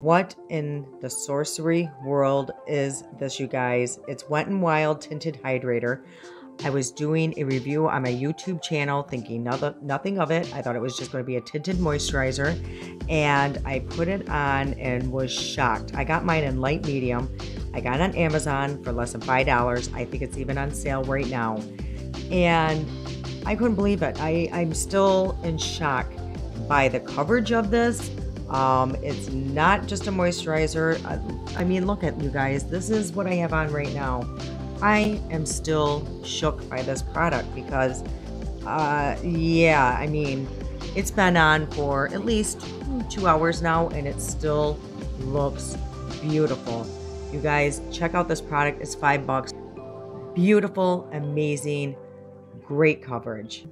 What in the sorcery world is this, you guys? It's Wet n Wild Tinted Hydrator. I was doing a review on my YouTube channel thinking nothing of it. I thought it was just going to be a tinted moisturizer, and I put it on and was shocked. I got mine in light medium. I got it on Amazon for less than $5. I think it's even on sale right now. And I couldn't believe it. I'm still in shock by the coverage of this. It's not just a moisturizer. I mean, look at you guys. This is what I have on right now. I am still shook by this product because, yeah, I mean, it's been on for at least 2 hours now and it still looks beautiful. You guys, check out this product. It's $5. Beautiful, amazing, great coverage.